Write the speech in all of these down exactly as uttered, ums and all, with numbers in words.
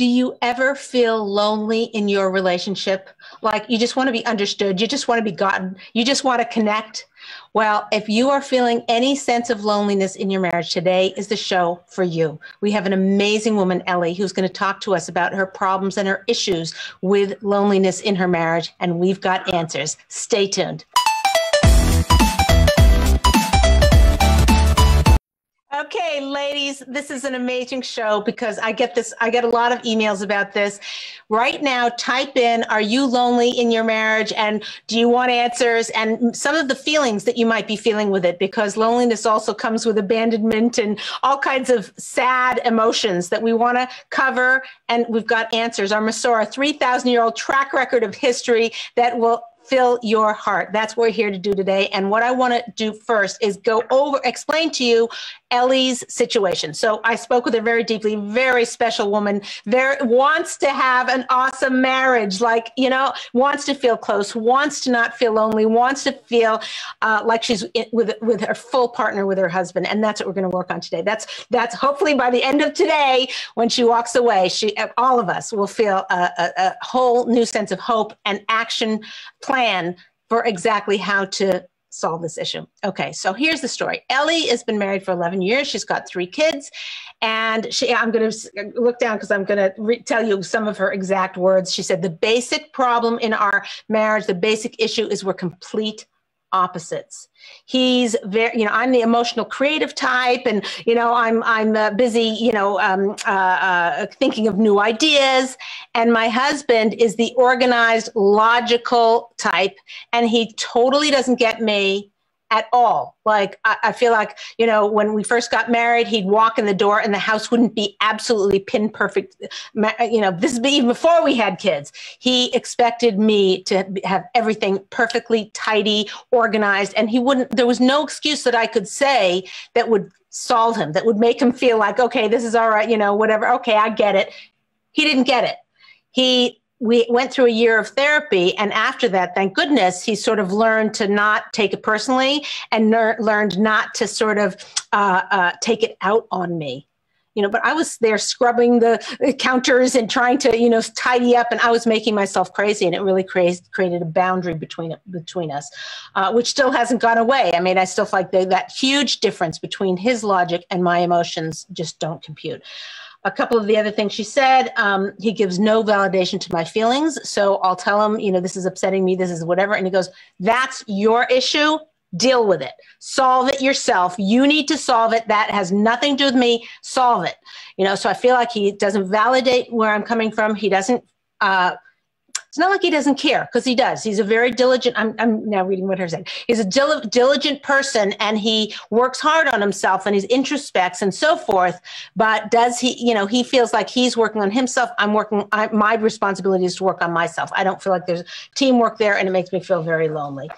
Do you ever feel lonely in your relationship? Like you just want to be understood. You just want to be gotten. You just want to connect. Well, if you are feeling any sense of loneliness in your marriage, today is the show for you. We have an amazing woman, Ellie, who's going to talk to us about her problems and her issues with loneliness in her marriage. And we've got answers. Stay tuned. Okay, ladies, this is an amazing show because I get this, I get a lot of emails about this. Right now, type in, are you lonely in your marriage? And do you want answers? And some of the feelings that you might be feeling with it, because loneliness also comes with abandonment and all kinds of sad emotions that we want to cover. And we've got answers. Our Masora, three thousand year old track record of history that will fill your heart. That's what we're here to do today. And what I want to do first is go over, explain to you Ellie's situation. So I spoke with her very deeply, very special woman, very, wants to have an awesome marriage, like, you know, wants to feel close, wants to not feel lonely, wants to feel uh, like she's in, with, with her full partner, with her husband. And that's what we're going to work on today. That's, that's hopefully by the end of today, when she walks away, she, all of us will feel a, a, a whole new sense of hope and action plan for exactly how to solve this issue. Okay, so here's the story. Ellie has been married for eleven years. She's got three kids. And she, I'm going to look down because I'm going to tell you some of her exact words. She said, the basic problem in our marriage, the basic issue is we're complete opposites. He's very, you know, I'm the emotional creative type, and, you know, I'm, I'm uh, busy, you know, um, uh, uh, thinking of new ideas. And my husband is the organized, logical type. And he totally doesn't get me at all. Like, I, I feel like, you know, when we first got married, he'd walk in the door and the house wouldn't be absolutely pin perfect. You know, this is even before we had kids. He expected me to have everything perfectly tidy, organized, and he wouldn't, there was no excuse that I could say that would solve him, that would make him feel like, okay, this is all right, you know, whatever. Okay, I get it. He didn't get it. He We went through a year of therapy, and after that, thank goodness, he sort of learned to not take it personally and learned not to sort of uh, uh, take it out on me. You know, but I was there scrubbing the counters and trying to, you know, tidy up, and I was making myself crazy, and it really created created a boundary between between us, uh, which still hasn't gone away. I mean, I still feel like the, that huge difference between his logic and my emotions just don't compute. A couple of the other things she said, um, he gives no validation to my feelings. So I'll tell him, you know, this is upsetting me, this is whatever. And he goes, that's your issue. Deal with it. Solve it yourself. You need to solve it. That has nothing to do with me. Solve it. You know, so I feel like he doesn't validate where I'm coming from. He doesn't, uh, it's not like he doesn't care, because he does. He's a very diligent, I'm, I'm now reading what her said. He's a dil diligent person, and he works hard on himself, and he's introspects and so forth. But does he, you know, he feels like he's working on himself. I'm working, I, my responsibility is to work on myself. I don't feel like there's teamwork there, and it makes me feel very lonely.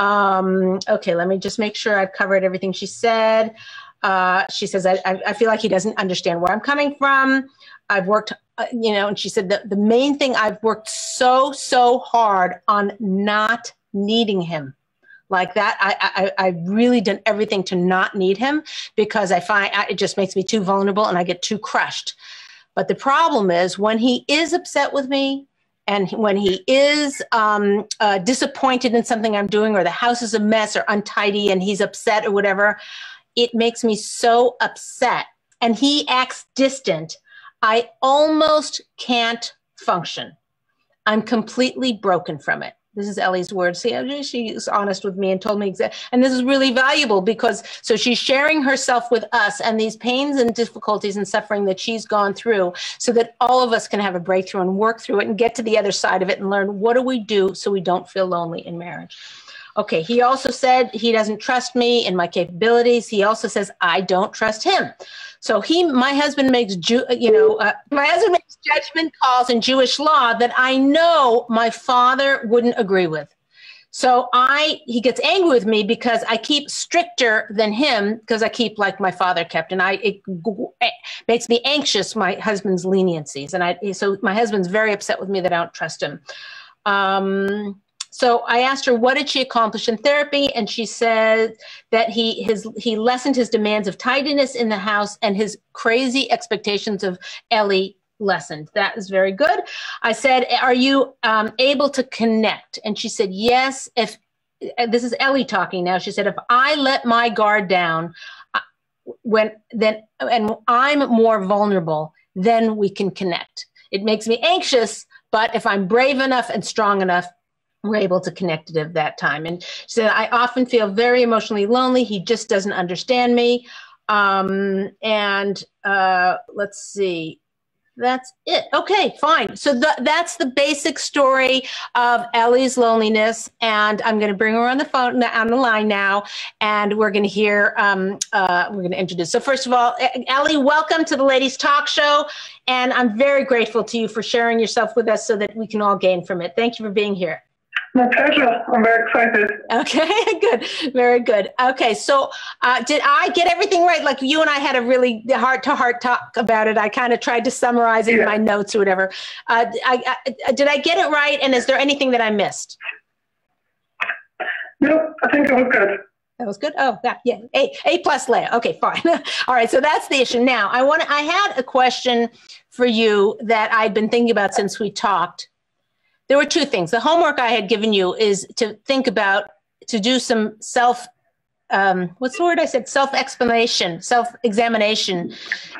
Um, okay, let me just make sure I've covered everything she said. Uh, she says, I, I feel like he doesn't understand where I'm coming from. I've worked, uh, you know, and she said that the main thing, I've worked so, so hard on not needing him. Like that, I, I, I really done everything to not need him, because I find I, it just makes me too vulnerable and I get too crushed. But the problem is, when he is upset with me, and when he is um, uh, disappointed in something I'm doing, or the house is a mess or untidy and he's upset or whatever, it makes me so upset. And he acts distant. I almost can't function. I'm completely broken from it. This is Ellie's words. See, she's honest with me and told me exactly. And this is really valuable, because so she's sharing herself with us and these pains and difficulties and suffering that she's gone through, so that all of us can have a breakthrough and work through it and get to the other side of it and learn, what do we do so we don't feel lonely in marriage? Okay, he also said he doesn't trust me in my capabilities. He also says I don't trust him. So he, my husband makes, Jew, you know, uh, my husband makes judgment calls in Jewish law that I know my father wouldn't agree with. So I, he gets angry with me because I keep stricter than him, because I keep like my father kept, and I, it, it makes me anxious, my husband's leniencies. And I, so my husband's very upset with me that I don't trust him. Um, So I asked her, what did she accomplish in therapy? And she said that he, his, he lessened his demands of tidiness in the house, and his crazy expectations of Ellie lessened. That is very good. I said, are you um, able to connect? And she said, yes. If this is Ellie talking now, she said, if I let my guard down, when then and I'm more vulnerable, then we can connect. It makes me anxious, but if I'm brave enough and strong enough, we're able to connect it at that time. And she said, I often feel very emotionally lonely. He just doesn't understand me. Um, and uh, let's see. That's it. Okay, fine. So th that's the basic story of Ellie's loneliness, and I'm going to bring her on the phone on the line now, and we're going to hear. Um, uh, we're going to introduce. So first of all, Ellie, welcome to the Ladies Talk Show, and I'm very grateful to you for sharing yourself with us so that we can all gain from it. Thank you for being here. My pleasure. I'm very excited. Okay, good. Very good. Okay, so uh, did I get everything right? Like you and I had a really heart-to-heart talk about it. I kind of tried to summarize it yeah. in my notes or whatever. Uh, I, I, did I get it right, and is there anything that I missed? No, I think it was good. That was good. Oh, that, yeah. A, A plus layer. Okay, fine. All right, so that's the issue. Now, I, wanna, I had a question for you that I've been thinking about since we talked. There were two things. The homework I had given you is to think about, to do some self, um, what's the word I said? Self-explanation, self-examination,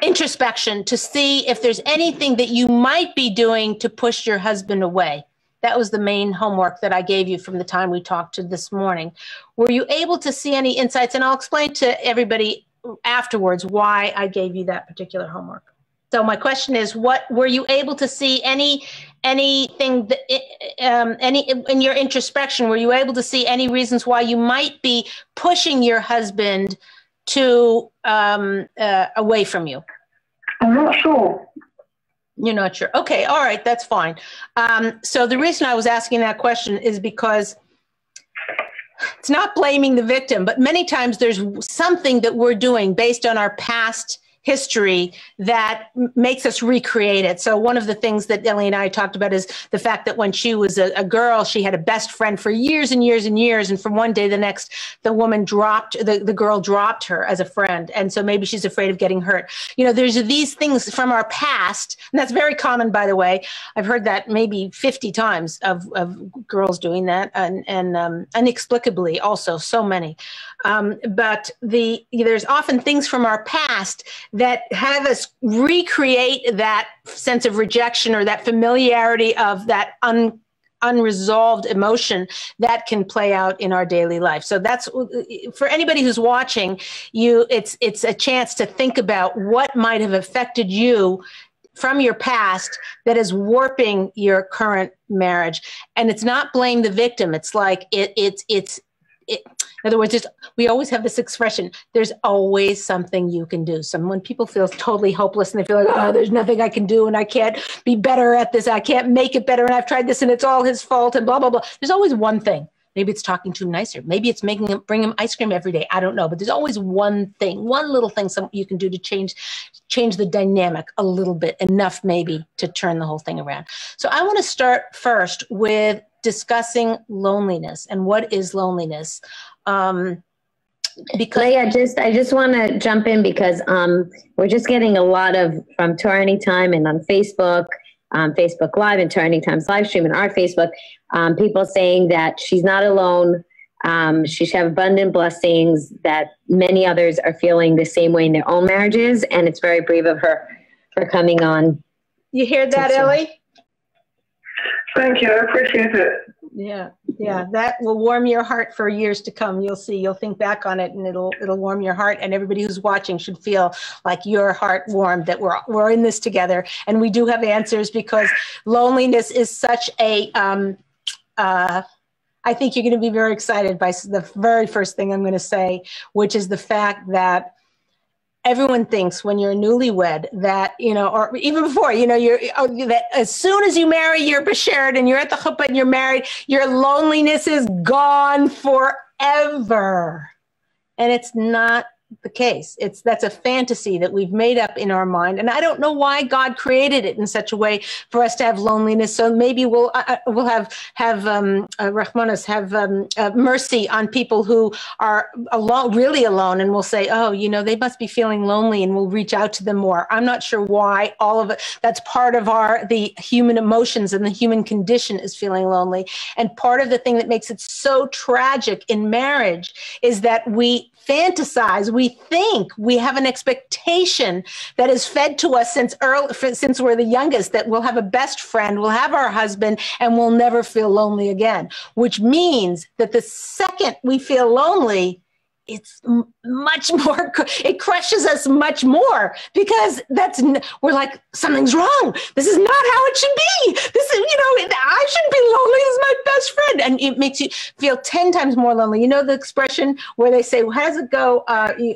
introspection, to see if there's anything that you might be doing to push your husband away. That was the main homework that I gave you from the time we talked to this morning. Were you able to see any insights? And I'll explain to everybody afterwards why I gave you that particular homework. So my question is, what were you able to see any anything that, um, any in your introspection? Were you able to see any reasons why you might be pushing your husband to um, uh, away from you? I'm not sure. You're not sure. Okay, all right, that's fine. Um, so the reason I was asking that question is because it's not blaming the victim, but many times there's something that we're doing based on our past history that makes us recreate it. So one of the things that Ellie and I talked about is the fact that when she was a, a girl, she had a best friend for years and years and years. And from one day to the next, the woman dropped, the, the girl dropped her as a friend. And so maybe she's afraid of getting hurt. You know, there's these things from our past, and that's very common, by the way. I've heard that maybe fifty times of, of girls doing that, and, and um, inexplicably also, so many. Um, but the, there's often things from our past that have us recreate that sense of rejection or that familiarity of that un, unresolved emotion that can play out in our daily life. So that's, for anybody who's watching you, it's, it's a chance to think about what might have affected you from your past that is warping your current marriage. And it's not blame the victim. It's like, it, it, it's, It, in other words, it's, we always have this expression, there's always something you can do. So when people feel totally hopeless and they feel like, oh, there's nothing I can do and I can't be better at this, I can't make it better, and I've tried this and it's all his fault and blah, blah, blah. There's always one thing. Maybe it's talking to him nicer. Maybe it's making him, bring him ice cream every day. I don't know. But there's always one thing, one little thing some, you can do to change, change the dynamic a little bit, enough maybe to turn the whole thing around. So I want to start first with discussing loneliness and what is loneliness. Um, because Leah, just I just want to jump in because um, we're just getting a lot of from Torah Anytime and on Facebook, um, Facebook Live and Torah Anytime's live stream and our Facebook, um, people saying that she's not alone. Um, she should have abundant blessings. That many others are feeling the same way in their own marriages, and it's very brave of her for coming on. You hear that, Ellie? Thank you. I appreciate it. Yeah. Yeah. That will warm your heart for years to come. You'll see, you'll think back on it and it'll, it'll warm your heart, and everybody who's watching should feel like your heart warmed that we're, we're in this together and we do have answers, because loneliness is such a, um, uh, I think you're going to be very excited by the very first thing I'm going to say, which is the fact that everyone thinks when you're newlywed that, you know, or even before, you know, you're, that as soon as you marry, you're beshered and you're at the chuppah and you're married, your loneliness is gone forever. And it's not the case. It's that's a fantasy that we've made up in our mind, and I don't know why God created it in such a way for us to have loneliness. So maybe we'll uh, we'll have have um, uh, Rahmanus have um, uh, mercy on people who are alone, really alone, and we'll say, oh, you know, they must be feeling lonely, and we'll reach out to them more. I'm not sure why all of it. That's part of our the human emotions and the human condition is feeling lonely, and part of the thing that makes it so tragic in marriage is that we fantasize. We think we have an expectation that is fed to us since early, since we're the youngest, that we'll have a best friend, we'll have our husband, and we'll never feel lonely again, which means that the second we feel lonely, it's much more, it crushes us much more, because that's, we're like, something's wrong. This is not how it should be. This is, you know, I shouldn't be lonely. This is my best friend. And it makes you feel ten times more lonely. You know, the expression where they say, well, how does it go? Uh, you,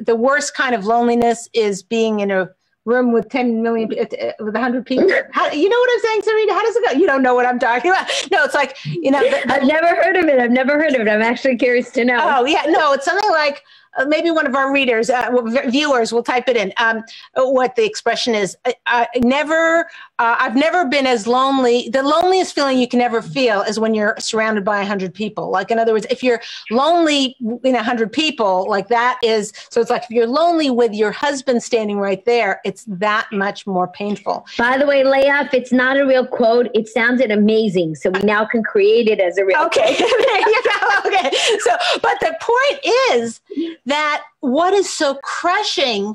the worst kind of loneliness is being in a room with ten million, with one hundred people. How, you know what I'm saying, Serena? How does it go? You don't know what I'm talking about. No, it's like, you know. The, the, I've never heard of it. I've never heard of it. I'm actually curious to know. Oh, yeah. No, it's something like, uh, maybe one of our readers, uh, viewers will type it in, um, what the expression is. I, I never, uh, I've never been as lonely. The loneliest feeling you can ever feel is when you're surrounded by one hundred people. Like, in other words, if you're lonely in one hundred people, like that is, so it's like if you're lonely with your husband standing right there, it's that much more painful. By the way, Leah, if it's not a real quote, it sounded amazing. So we now can create it as a real okay. quote. You know, okay. So, but the point is, that what is so crushing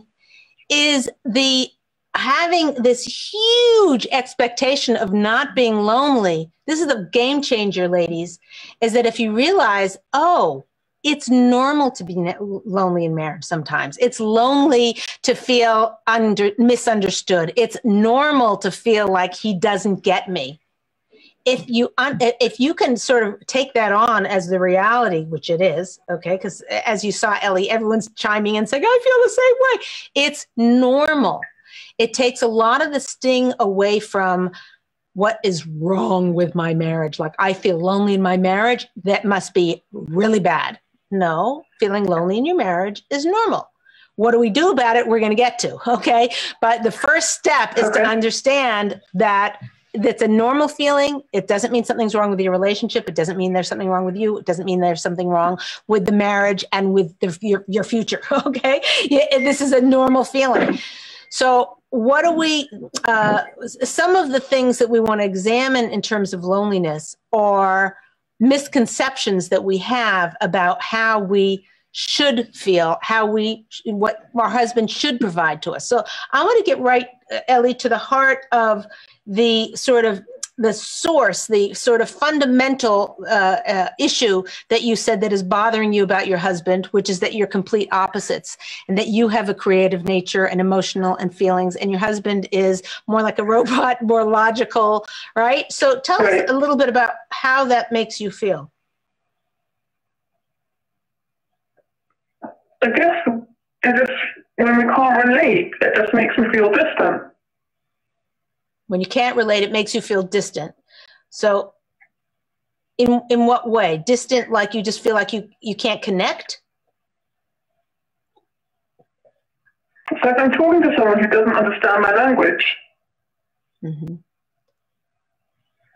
is the having this huge expectation of not being lonely. This is the game changer, ladies, is that if you realize, oh, it's normal to be lonely in marriage sometimes. It's lonely to feel under, misunderstood. It's normal to feel like he doesn't get me. If you if you can sort of take that on as the reality, which it is, okay, because as you saw, Ellie, everyone's chiming in saying, I feel the same way. It's normal. It takes a lot of the sting away from what is wrong with my marriage. Like, I feel lonely in my marriage. That must be really bad. No, feeling lonely in your marriage is normal. What do we do about it? We're going to get to, okay? But the first step is okay. to understand that that's a normal feeling. It doesn't mean something's wrong with your relationship. It doesn't mean there's something wrong with you. It doesn't mean there's something wrong with the marriage and with the, your, your future, okay? Yeah, this is a normal feeling. So what do we, uh, some of the things that we want to examine in terms of loneliness are misconceptions that we have about how we should feel, how we, what our husband should provide to us. So I want to get right, Ellie, to the heart of the sort of the source, the sort of fundamental uh, uh, issue that you said that is bothering you about your husband, which is that you're complete opposites and that you have a creative nature and emotional and feelings, and your husband is more like a robot, more logical, right? So tell right. us a little bit about how that makes you feel. I guess it just, when we can't relate, it just makes me feel distant. When you can't relate, it makes you feel distant. So in in what way? Distant, like you just feel like you, you can't connect? It's like I'm talking to someone who doesn't understand my language. Mm-hmm.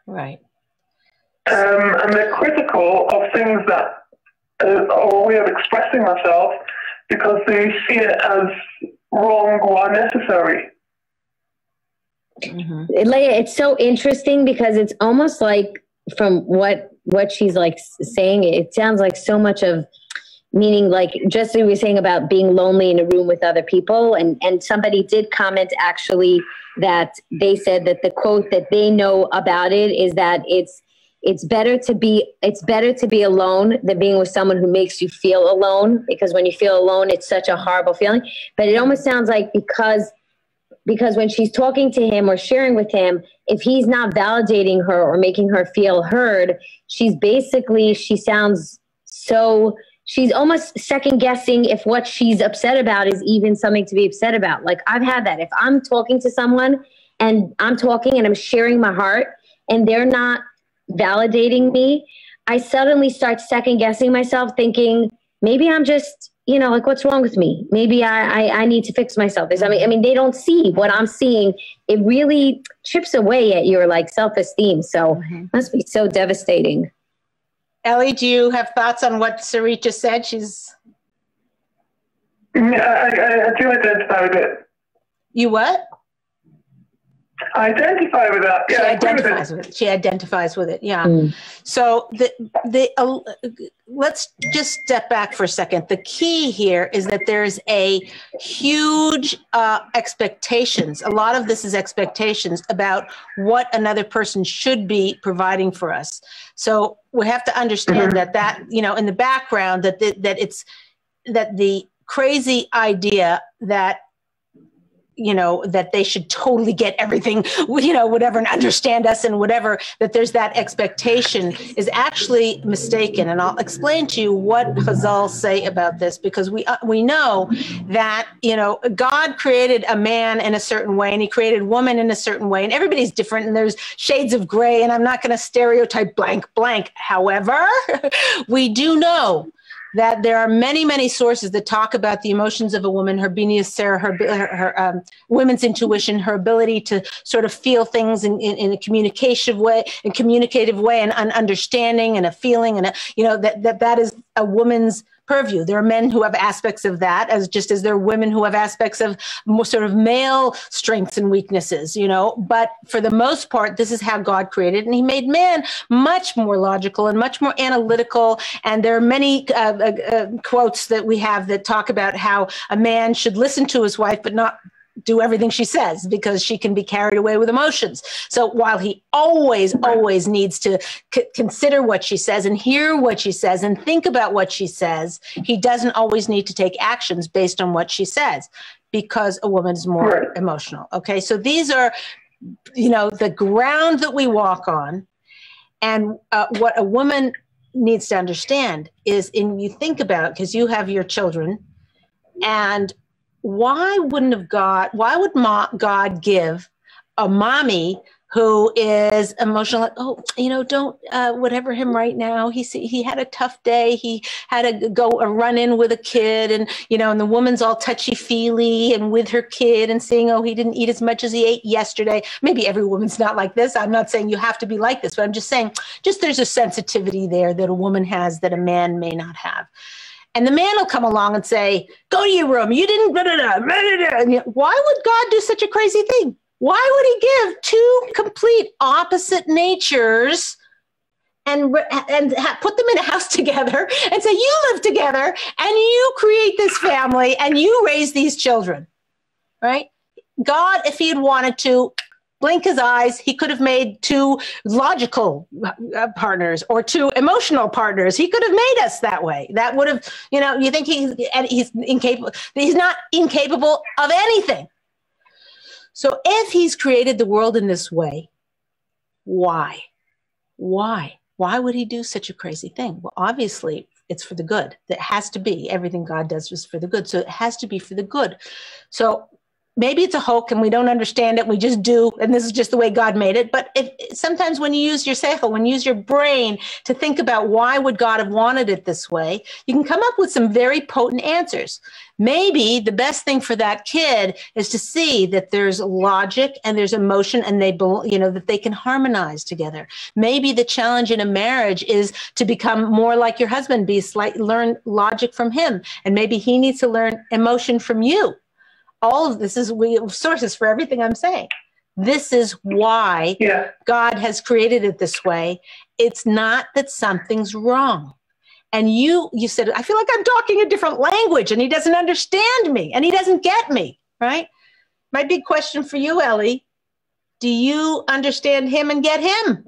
Right. Um, and they're critical of things that Uh, or a way of expressing myself because they see it as wrong or unnecessary. Mm-hmm. Leah, it's so interesting because it's almost like from what what she's like saying, it sounds like so much of meaning, like just we were saying about being lonely in a room with other people, and and somebody did comment actually that they said that the quote that they know about it is that it's It's better to be it's better to be alone than being with someone who makes you feel alone, because when you feel alone, it's such a horrible feeling. But it almost sounds like because because when she's talking to him or sharing with him, if he's not validating her or making her feel heard, she's basically she sounds so she's almost second guessing if what she's upset about is even something to be upset about. Like, I've had that. If I'm talking to someone and I'm talking and I'm sharing my heart and they're not validating me, I suddenly start second guessing myself, thinking maybe I'm just you know, like, what's wrong with me? Maybe I, I, I need to fix myself. I mean, I mean, they don't see what I'm seeing. It really chips away at your, like, self-esteem. So mm-hmm. it must be so devastating. Ellie, do you have thoughts on what Sarita said? She's... Yeah, I, I do identify with it. You what? I identify with that. Yeah, she identifies with it. She identifies with it. Yeah. Mm. So the the uh, let's just step back for a second. The key here is that there's a huge uh, expectations. A lot of this is expectations about what another person should be providing for us. So we have to understand mm-hmm. that that you know in the background that the, that it's that the crazy idea that. you know, that they should totally get everything, you know, whatever, and understand us and whatever, that there's that expectation is actually mistaken. And I'll explain to you what Chazal say about this, because we, uh, we know that, you know, God created a man in a certain way and he created woman in a certain way, and everybody's different and there's shades of gray, and I'm not going to stereotype blank, blank. However, we do know that there are many, many sources that talk about the emotions of a woman, her bina sera, her, her, her um, women's intuition, her ability to sort of feel things in, in, in a communicative way, in communicative way, and an understanding and a feeling, and a, you know that, that that is a woman's purview. There are men who have aspects of that, as just as there are women who have aspects of more sort of male strengths and weaknesses, you know, but for the most part, this is how God created, and he made man much more logical and much more analytical. And there are many uh, uh, quotes that we have that talk about how a man should listen to his wife, but not do everything she says, because she can be carried away with emotions. So while he always, always needs to c- consider what she says and hear what she says and think about what she says, he doesn't always need to take actions based on what she says, because a woman is more right. emotional. Okay. So these are, you know, the ground that we walk on. And uh, what a woman needs to understand is, and you think about it, because you have your children, and why wouldn't have God, why would God give a mommy who is emotional, like, oh, you know, don't, uh, whatever him right now, he he had a tough day, he had to go a run-in with a kid, and, you know, and the woman's all touchy-feely and with her kid and saying, oh, he didn't eat as much as he ate yesterday. Maybe every woman's not like this. I'm not saying you have to be like this, but I'm just saying, just there's a sensitivity there that a woman has that a man may not have. And the man will come along and say, go to your room. You didn't, blah, blah, blah, blah, blah. Why would God do such a crazy thing? Why would he give two complete opposite natures and, and ha- put them in a house together and say, you live together and you create this family and you raise these children, right? God, if he had wanted to, blink his eyes, he could have made two logical uh, partners or two emotional partners. He could have made us that way. That would have, you know, you think he's, he's incapable. He's not incapable of anything. So if he's created the world in this way, why? Why? Why would he do such a crazy thing? Well, obviously, it's for the good. That has to be. Everything God does was for the good. So it has to be for the good. So maybe it's a hoax and we don't understand it. We just do. And this is just the way God made it. But if, sometimes when you use your sechel, when you use your brain to think about why would God have wanted it this way, you can come up with some very potent answers. Maybe the best thing for that kid is to see that there's logic and there's emotion and they, you know, that they can harmonize together. Maybe the challenge in a marriage is to become more like your husband, be slight, learn logic from him. And maybe he needs to learn emotion from you. All of this is we have sources for everything I'm saying. This is why yeah. God has created it this way. It's not that something's wrong. And you, you said, I feel like I'm talking a different language and he doesn't understand me and he doesn't get me, right? My big question for you, Ellie, do you understand him and get him?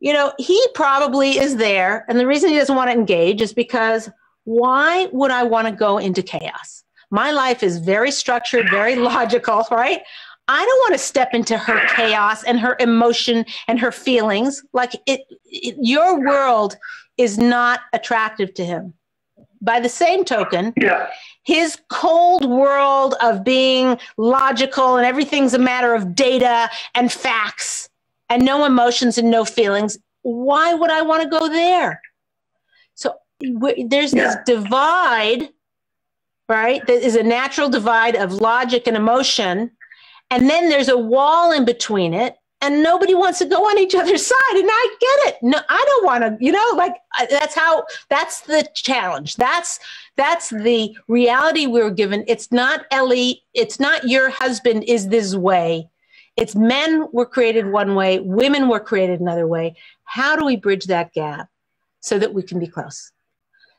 You know, he probably is there. And the reason he doesn't want to engage is because why would I want to go into chaos? My life is very structured, very logical, right? I don't want to step into her chaos and her emotion and her feelings. Like it, it, your world is not attractive to him. By the same token, yeah. his cold world of being logical and everything's a matter of data and facts and no emotions and no feelings. Why would I want to go there? So there's yeah. this divide right? There is a natural divide of logic and emotion. And then there's a wall in between it. And nobody wants to go on each other's side. And I get it. No, I don't want to, you know, like that's how, that's the challenge. That's, that's the reality we were given. It's not Ellie. It's not your husband is this way. It's men were created one way. Women were created another way. How do we bridge that gap so that we can be close?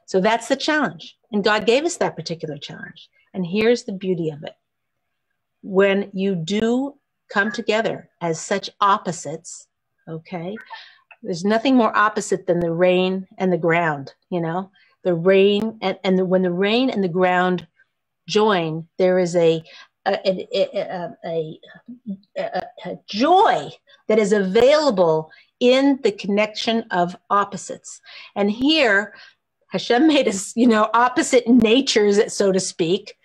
So that's the challenge. And God gave us that particular challenge. And here's the beauty of it. When you do come together as such opposites, okay? There's nothing more opposite than the rain and the ground, you know? The rain, and, and the, when the rain and the ground join, there is a a, a, a, a, a joy that is available in the connection of opposites. And here, Hashem made us, you know, opposite natures, so to speak.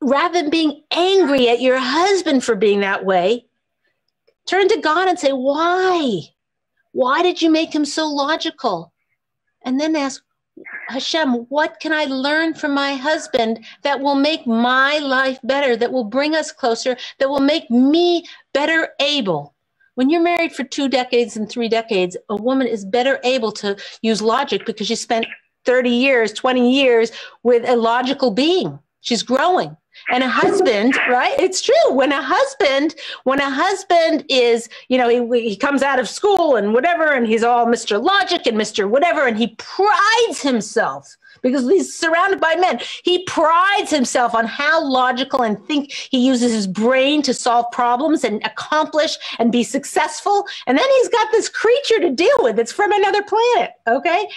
Rather than being angry at your husband for being that way, turn to God and say, why? Why did you make him so logical? And then ask, Hashem, what can I learn from my husband that will make my life better, that will bring us closer, that will make me better able? When you're married for two decades and three decades, a woman is better able to use logic because she spent thirty years, twenty years with a logical being. She's growing. And a husband, right? It's true. When a husband, when a husband is, you know, he, he comes out of school and whatever, and he's all Mister Logic and Mister Whatever, and he prides himself because he's surrounded by men. He prides himself on how logical and think he uses his brain to solve problems and accomplish and be successful. And then he's got this creature to deal with that's from another planet, okay?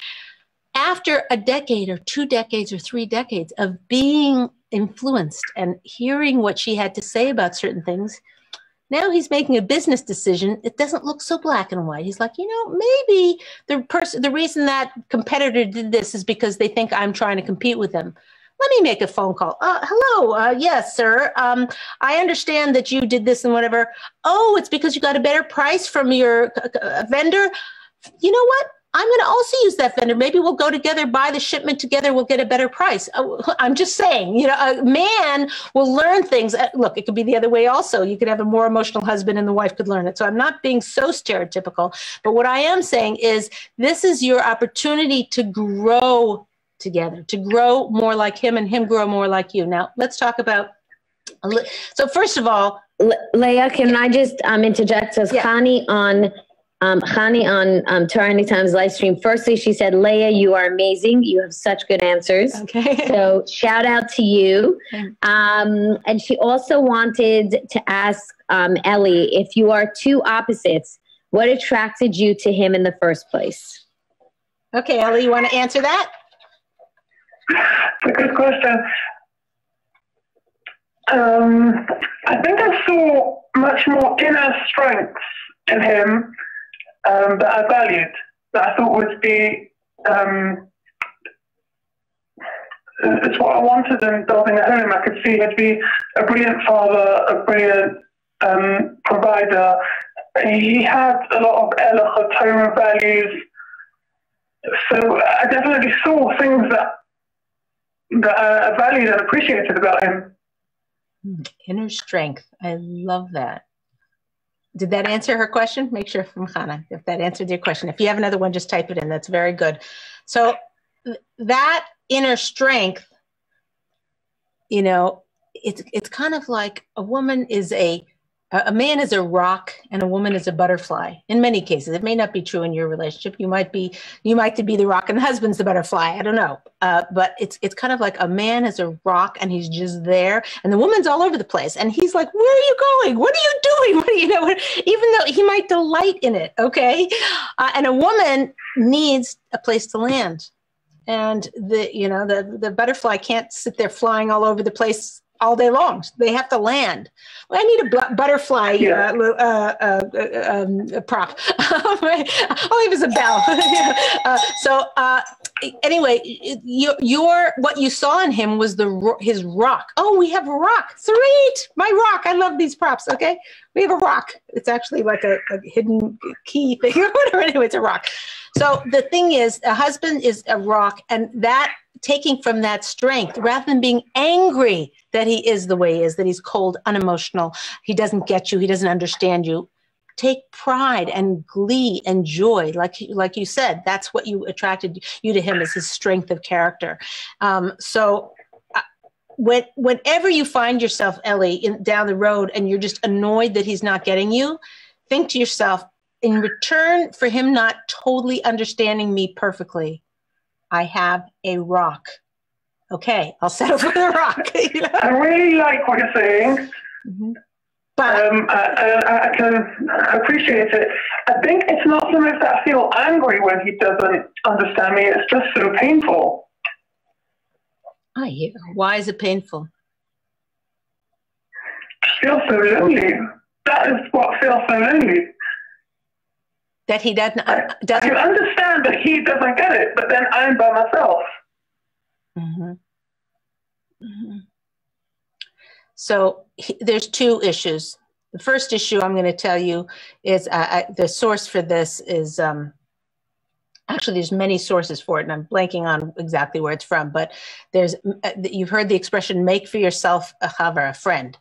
After a decade or two decades or three decades of being influenced and hearing what she had to say about certain things, now he's making a business decision. It doesn't look so black and white. He's like, you know, maybe the person, the reason that competitor did this is because they think I'm trying to compete with them. Let me make a phone call. Uh, hello, uh, yes, sir. Um, I understand that you did this and whatever. Oh, it's because you got a better price from your uh, vendor. You know what? I'm going to also use that vendor. Maybe we'll go together, buy the shipment together. We'll get a better price. I'm just saying, you know, a man will learn things. Look, it could be the other way also. You could have a more emotional husband and the wife could learn it. So I'm not being so stereotypical. But what I am saying is this is your opportunity to grow together, to grow more like him and him grow more like you. Now, let's talk about, so first of all. Le- Leah, can I just um, interject? Says yeah. Khani on... Um, Khani on um, Torah Anytime's live stream. Firstly, she said, Leah, you are amazing. You have such good answers. Okay. So shout out to you. Um, and she also wanted to ask um, Ellie, if you are two opposites, what attracted you to him in the first place? Okay, Ellie, you want to answer that? It's a good question. Um, I think I saw much more inner strengths in him. Um, that I valued, that I thought would be, um, it's what I wanted in building a home. I could see he'd be a brilliant father, a brilliant um, provider. He had a lot of halacha, Torah values. So I definitely saw things that, that I valued and appreciated about him. Inner strength. I love that. Did that answer her question? Make sure from Hannah if that answered your question. If you have another one, just type it in. That's very good. So that inner strength, you know, it's it's kind of like a woman is a, a man is a rock and a woman is a butterfly. In many cases, it may not be true in your relationship. You might be, you might be the rock and the husband's the butterfly. I don't know. Uh, but it's it's kind of like a man is a rock and he's just there. And the woman's all over the place. And he's like, where are you going? What are you doing? What do you know? Even though he might delight in it, okay? Uh, and a woman needs a place to land, and the you know the the butterfly can't sit there flying all over the place all day long. They have to land. Well, I need a bu butterfly yeah. uh, uh, uh, um, a prop. I'll leave as a bell. yeah. uh, so uh, anyway, your, your what you saw in him was the his rock. Oh, we have a rock. Sweet, my rock. I love these props. Okay, we have a rock. It's actually like a, a hidden key thing or whatever. Anyway, it's a rock. So the thing is, a husband is a rock, and that taking from that strength rather than being angry that he is the way he is, that he's cold, unemotional, he doesn't get you, he doesn't understand you. Take pride and glee and joy. Like, like you said, that's what you attracted you to him, is his strength of character. Um, so uh, when, whenever you find yourself, Ellie, in, down the road, and you're just annoyed that he's not getting you, think to yourself, in return for him not totally understanding me perfectly, I have a rock. Okay, I'll settle for the rock. You know? I really like what you're saying. Mm-hmm. Um, I, I, I can appreciate it. I think it's not so much that I feel angry when he doesn't understand me. It's just so painful. Oh, yeah. Why is it painful? I feel so lonely. That is what feels so lonely. That he doesn't... Uh, doesn't... I can understand that he doesn't get it, but then I'm by myself. Mm-hmm. Mm-hmm. So he, there's two issues. The first issue I'm going to tell you is uh, I, the source for this is, um, actually there's many sources for it, and I'm blanking on exactly where it's from, but there's, uh, you've heard the expression, make for yourself a haver, a friend.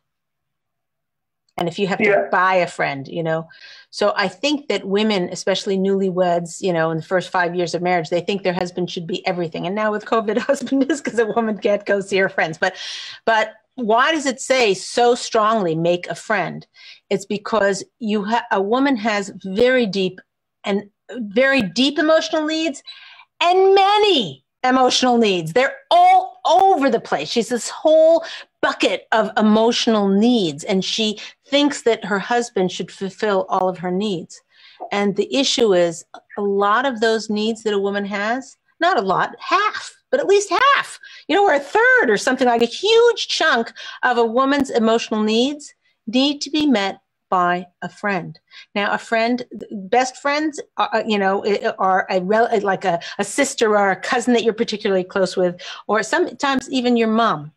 And if you have to yeah. buy a friend, you know. So I think that women, especially newlyweds, you know, in the first five years of marriage, they think their husband should be everything. And now with COVID, husband is, because a woman can't go see her friends. But, but why does it say so strongly, make a friend? It's because you ha- a woman has very deep and very deep emotional needs, and many emotional needs. They're all over the place. She's this whole bucket of emotional needs, and she thinks that her husband should fulfill all of her needs. And the issue is, a lot of those needs that a woman has, not a lot, half, but at least half, you know, or a third or something, like a huge chunk of a woman's emotional needs need to be met by a friend. Now, a friend, best friends, are, you know, are a rel- like a, a sister or a cousin that you're particularly close with, or sometimes even your mom.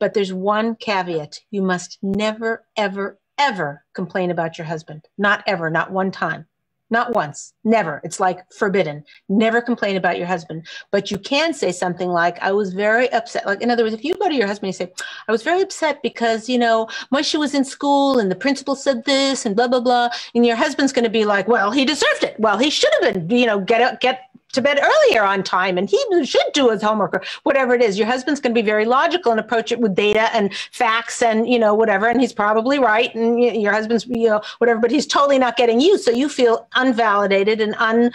But there's one caveat. You must never, ever, ever complain about your husband. Not ever, not one time. Not once, never. It's like forbidden. Never complain about your husband. But you can say something like, I was very upset. Like, in other words, if you go to your husband and say, I was very upset because, you know, Moshe was in school and the principal said this and blah, blah, blah. And your husband's going to be like, well, he deserved it. Well, he should have been, you know, get up, get to bed earlier on time, and he should do his homework, or whatever it is. Your husband's going to be very logical and approach it with data and facts and, you know, whatever. And he's probably right. And your husband's, you know, whatever, but he's totally not getting you. So you feel unvalidated and un,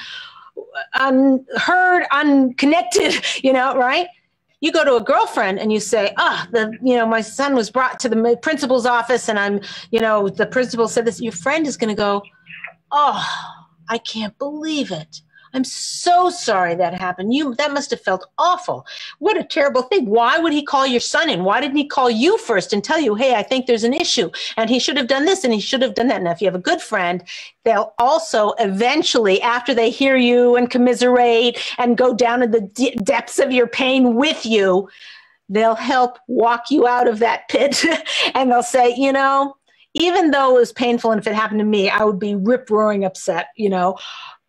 unheard, unconnected, you know, right? You go to a girlfriend and you say, oh, the, you know, my son was brought to the principal's office and I'm, you know, the principal said this. Your friend is going to go, oh, I can't believe it. I'm so sorry that happened. You, that must have felt awful. What a terrible thing. Why would he call your son in? Why didn't he call you first and tell you, hey, I think there's an issue, and he should have done this and he should have done that. Now, if you have a good friend, they'll also eventually, after they hear you and commiserate and go down to the d- depths of your pain with you, they'll help walk you out of that pit and they'll say, you know, even though it was painful and if it happened to me, I would be rip-roaring upset, you know,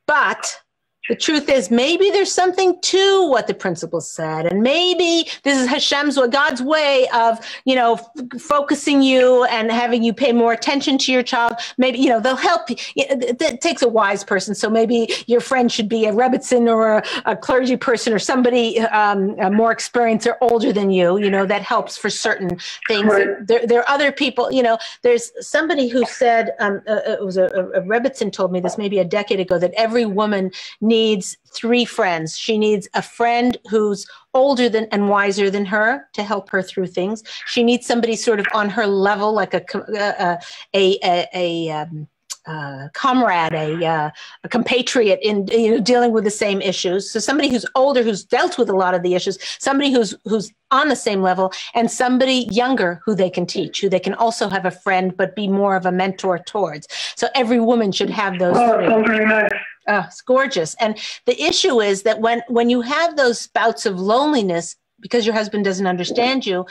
but... the truth is, maybe there's something to what the principal said, and maybe this is Hashem's, or God's way of, you know, f- focusing you and having you pay more attention to your child. Maybe, you know, they'll help you. It, it takes a wise person, so maybe your friend should be a Rebetzin or a, a clergy person or somebody um, more experienced or older than you. You know, that helps for certain things. Right. There, there are other people. You know, there's somebody who said um, uh, it was a, a Rebetzin told me this maybe a decade ago, that every woman needs needs three friends. She needs a friend who's older than and wiser than her to help her through things. She needs somebody sort of on her level, like a a a, a, a um, uh, comrade, a, uh, a compatriot in, you know, dealing with the same issues. So somebody who's older, who's dealt with a lot of the issues, somebody who's who's on the same level, and somebody younger who they can teach, who they can also have a friend but be more of a mentor towards. So every woman should have those. Oh, three. That's very nice. Oh, it's gorgeous. And the issue is that when, when you have those bouts of loneliness because your husband doesn't understand you,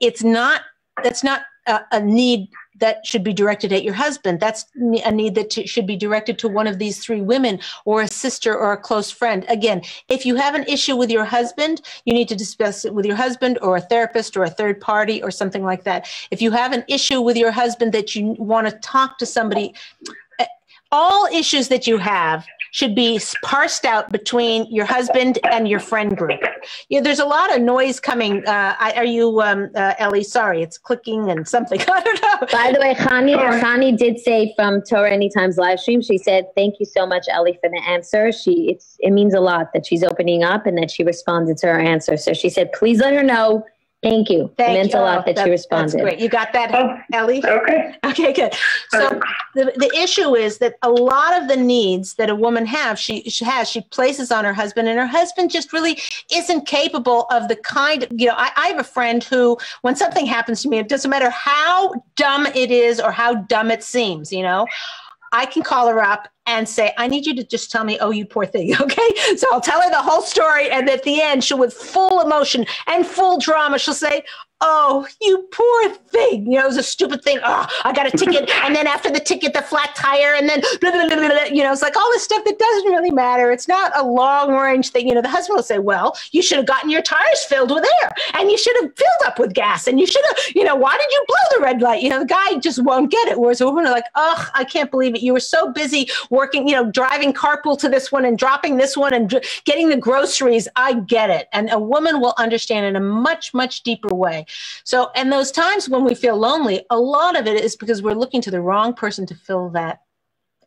it's not, that's not a, a need that should be directed at your husband. That's a need that t- should be directed to one of these three women or a sister or a close friend. Again, if you have an issue with your husband, you need to discuss it with your husband or a therapist or a third party or something like that. If you have an issue with your husband that you want to talk to somebody, all issues that you have should be parsed out between your husband and your friend group. Yeah, there's a lot of noise coming. Uh, I, are you, um, uh, Ellie? Sorry, it's clicking and something. I don't know. By the way, Chani, oh. Chani did say from Torah Anytime's live stream, she said, thank you so much, Ellie, for the answer. She it's, It means a lot that she's opening up and that she responded to her answer. So she said, please let her know. Thank you. Thank it meant you. a lot oh, that, that she responded. That's great. You got that, oh, Ellie? Okay. Okay, good. So the, the issue is that a lot of the needs that a woman have, she, she has, she places on her husband, and her husband just really isn't capable of the kind of, you know, I, I have a friend who, when something happens to me, it doesn't matter how dumb it is or how dumb it seems, you know, I can call her up and say, I need you to just tell me, oh, you poor thing, okay? So I'll tell her the whole story, and at the end, she'll, with full emotion and full drama, she'll say, oh, you poor thing. You know, it was a stupid thing. Oh, I got a ticket, and then after the ticket, the flat tire, and then, blah, blah, blah, blah, you know, it's like all this stuff that doesn't really matter. It's not a long-range thing. You know, the husband will say, well, you should have gotten your tires filled with air, and you should have filled up with gas, and you should have, you know, why did you blow the red light? You know, the guy just won't get it, whereas the women are like, oh, I can't believe it. You were so busy working, you know, driving carpool to this one and dropping this one and dr- getting the groceries. I get it. And a woman will understand in a much, much deeper way. So, and those times when we feel lonely, a lot of it is because we're looking to the wrong person to fill that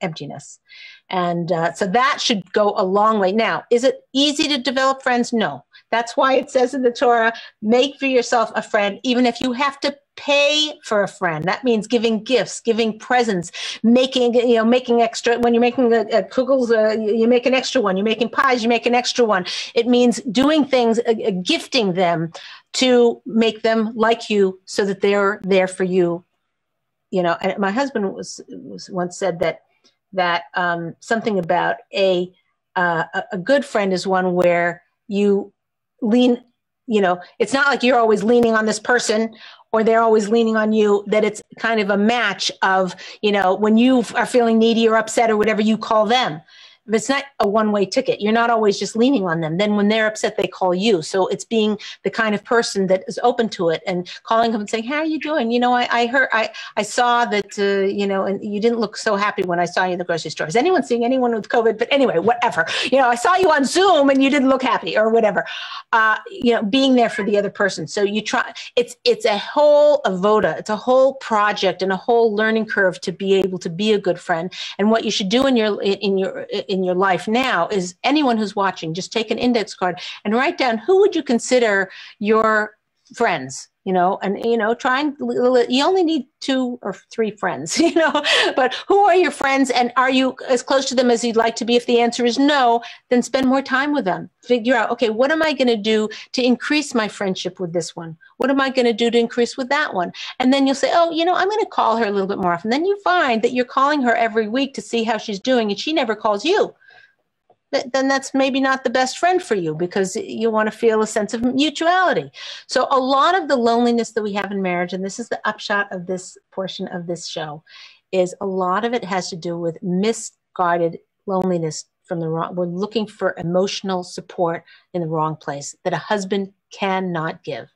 emptiness. And uh, so that should go a long way. Now, is it easy to develop friends? No. That's why it says in the Torah, make for yourself a friend, even if you have to pay for a friend. That means giving gifts, giving presents, making, you know, making extra, when you're making a, a kugels, uh, you make an extra one, you're making pies, you make an extra one. It means doing things, uh, gifting them to make them like you so that they're there for you. You know, and my husband was, was once said that, that um, something about a, uh, a good friend is one where you lean, you know, it's not like you're always leaning on this person or they're always leaning on you, that it's kind of a match of, you know, when you are feeling needy or upset or whatever, you call them. But it's not a one-way ticket. You're not always just leaning on them. Then when they're upset, they call you. So it's being the kind of person that is open to it and calling them and saying, how are you doing? You know, I, I heard, I, I saw that, uh, you know, and you didn't look so happy when I saw you in the grocery store. Is anyone seeing anyone with COVID? But anyway, whatever, you know, I saw you on Zoom and you didn't look happy or whatever, uh, you know, being there for the other person. So you try, it's, it's a whole avoda. It's a whole project and a whole learning curve to be able to be a good friend. And what you should do in your, in your, in your life now is anyone who's watching, just take an index card and write down who would you consider your friends, you know, and, you know, try and you only need two or three friends, you know, but who are your friends and are you as close to them as you'd like to be? If the answer is no, then spend more time with them. Figure out, okay, what am I going to do to increase my friendship with this one? What am I going to do to increase with that one? And then you'll say, oh, you know, I'm going to call her a little bit more often. Then you find that you're calling her every week to see how she's doing and she never calls you. Then that's maybe not the best friend for you because you want to feel a sense of mutuality. So a lot of the loneliness that we have in marriage, and this is the upshot of this portion of this show, is a lot of it has to do with misguided loneliness from the wrong, we're looking for emotional support in the wrong place that a husband cannot give.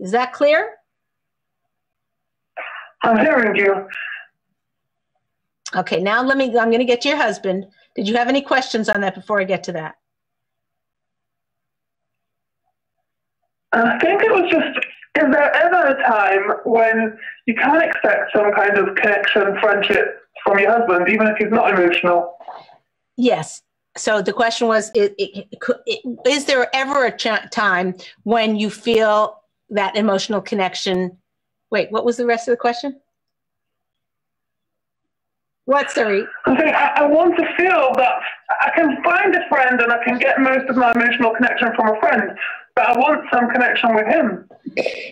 Is that clear? I'm hearing you. Okay, now let me, I'm going to get to your husband. Did you have any questions on that before I get to that? I think it was just, is there ever a time when you can expect some kind of connection, friendship from your husband, even if he's not emotional? Yes. So the question was, it, it, it, is there ever a ch- time when you feel that emotional connection? Wait, what was the rest of the question? What, sorry? I think I, I want to feel that I can find a friend and I can get most of my emotional connection from a friend, but I want some connection with him.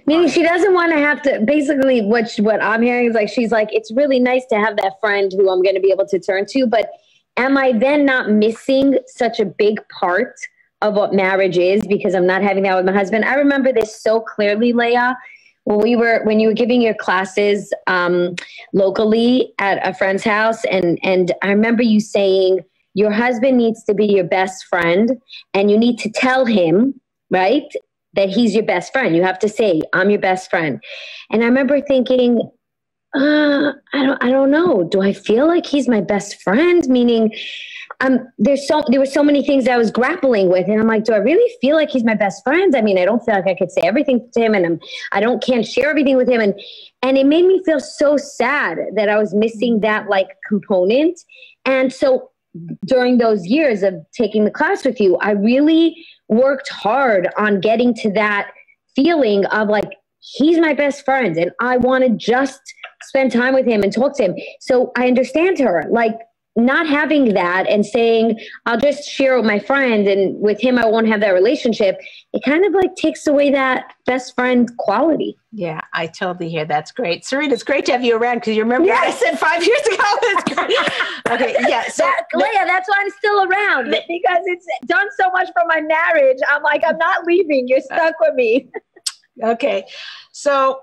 Meaning she doesn't want to have to, basically what she, what I'm hearing is like, she's like, it's really nice to have that friend who I'm going to be able to turn to, but am I then not missing such a big part of what marriage is because I'm not having that with my husband? I remember this so clearly, Leah, When we were, when you were giving your classes um, locally at a friend's house, and and I remember you saying your husband needs to be your best friend, and you need to tell him, right, that he's your best friend. You have to say, "I'm your best friend." And I remember thinking, uh, I don't, I don't know. Do I feel like he's my best friend? Meaning, um, there's so there were so many things I was grappling with, and I'm like, do I really feel like he's my best friend? I mean, I don't feel like I could say everything to him, and I'm, I don't can't share everything with him, and and it made me feel so sad that I was missing that like component. And so during those years of taking the class with you, I really worked hard on getting to that feeling of like, he's my best friend, and I want to just spend time with him and talk to him. So I understand her, like not having that and saying, I'll just share with my friend and with him, I won't have that relationship. It kind of like takes away that best friend quality. Yeah, I totally hear. That's great. Serena, it's great to have you around because you remember yes. what I said five years ago. That's great. Okay, yeah. So that, Leah, that's why I'm still around because it's done so much for my marriage. I'm like, I'm not leaving. You're stuck with me. Okay. So